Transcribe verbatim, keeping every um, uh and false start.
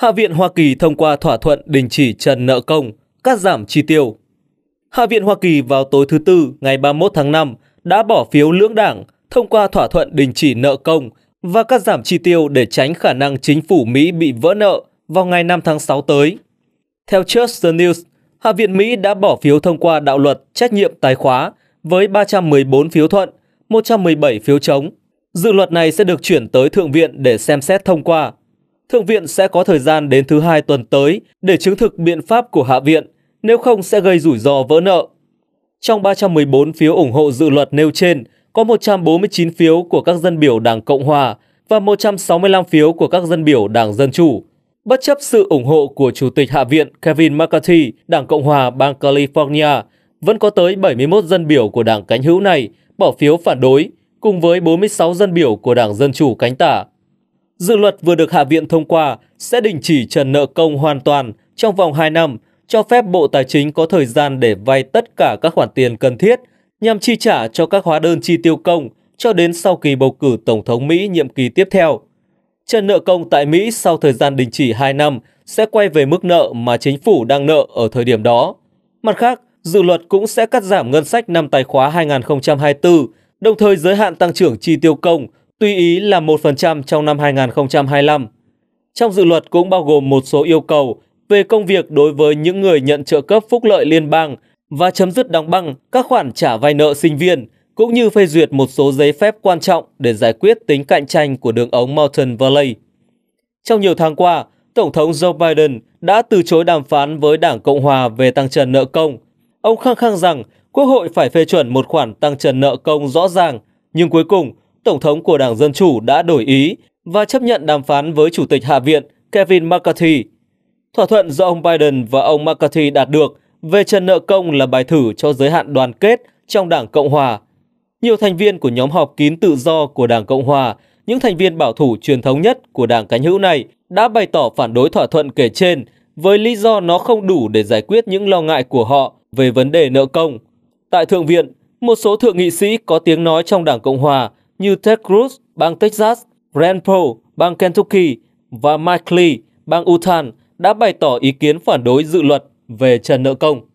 Hạ viện Hoa Kỳ thông qua thỏa thuận đình chỉ trần nợ công, cắt giảm chi tiêu. Hạ viện Hoa Kỳ vào tối thứ Tư ngày ba mươi mốt tháng năm đã bỏ phiếu lưỡng đảng thông qua thỏa thuận đình chỉ nợ công và cắt giảm chi tiêu để tránh khả năng chính phủ Mỹ bị vỡ nợ vào ngày năm tháng sáu tới. Theo Just the News, Hạ viện Mỹ đã bỏ phiếu thông qua đạo luật Trách nhiệm Tài khóa với ba trăm mười bốn phiếu thuận, một trăm mười bảy phiếu chống. Dự luật này sẽ được chuyển tới Thượng viện để xem xét thông qua. Thượng viện sẽ có thời gian đến thứ Hai tuần tới để chứng thực biện pháp của Hạ viện, nếu không sẽ gây rủi ro vỡ nợ. Trong ba trăm mười bốn phiếu ủng hộ dự luật nêu trên, có một trăm bốn mươi chín phiếu của các dân biểu Đảng Cộng hòa và một trăm sáu mươi lăm phiếu của các dân biểu Đảng Dân chủ. Bất chấp sự ủng hộ của Chủ tịch Hạ viện Kevin McCarthy, Đảng Cộng hòa bang California, vẫn có tới bảy mươi mốt dân biểu của Đảng cánh hữu này bỏ phiếu phản đối, cùng với bốn mươi sáu dân biểu của Đảng Dân chủ cánh tả. Dự luật vừa được Hạ viện thông qua sẽ đình chỉ trần nợ công hoàn toàn trong vòng hai năm, cho phép Bộ Tài chính có thời gian để vay tất cả các khoản tiền cần thiết nhằm chi trả cho các hóa đơn chi tiêu công cho đến sau kỳ bầu cử Tổng thống Mỹ nhiệm kỳ tiếp theo. Trần nợ công tại Mỹ sau thời gian đình chỉ hai năm sẽ quay về mức nợ mà chính phủ đang nợ ở thời điểm đó. Mặt khác, dự luật cũng sẽ cắt giảm ngân sách năm tài khóa hai nghìn không trăm hai mươi tư, đồng thời giới hạn tăng trưởng chi tiêu công tùy ý là một phần trăm trong năm hai nghìn không trăm hai mươi lăm. Trong dự luật cũng bao gồm một số yêu cầu về công việc đối với những người nhận trợ cấp phúc lợi liên bang và chấm dứt đóng băng các khoản trả vay nợ sinh viên, cũng như phê duyệt một số giấy phép quan trọng để giải quyết tính cạnh tranh của đường ống Mountain Valley. Trong nhiều tháng qua, Tổng thống Joe Biden đã từ chối đàm phán với Đảng Cộng hòa về tăng trần nợ công. Ông khăng khăng rằng Quốc hội phải phê chuẩn một khoản tăng trần nợ công rõ ràng, nhưng cuối cùng, Tổng thống của Đảng Dân chủ đã đổi ý và chấp nhận đàm phán với Chủ tịch Hạ viện Kevin McCarthy. Thỏa thuận do ông Biden và ông McCarthy đạt được về trần nợ công là bài thử cho giới hạn đoàn kết trong Đảng Cộng hòa. Nhiều thành viên của nhóm họp kín tự do của Đảng Cộng hòa, những thành viên bảo thủ truyền thống nhất của Đảng cánh hữu này, đã bày tỏ phản đối thỏa thuận kể trên với lý do nó không đủ để giải quyết những lo ngại của họ về vấn đề nợ công. Tại Thượng viện, một số thượng nghị sĩ có tiếng nói trong Đảng Cộng hòa như Ted Cruz, bang Texas, Rand Paul, bang Kentucky và Mike Lee, bang Utah đã bày tỏ ý kiến phản đối dự luật về trần nợ công.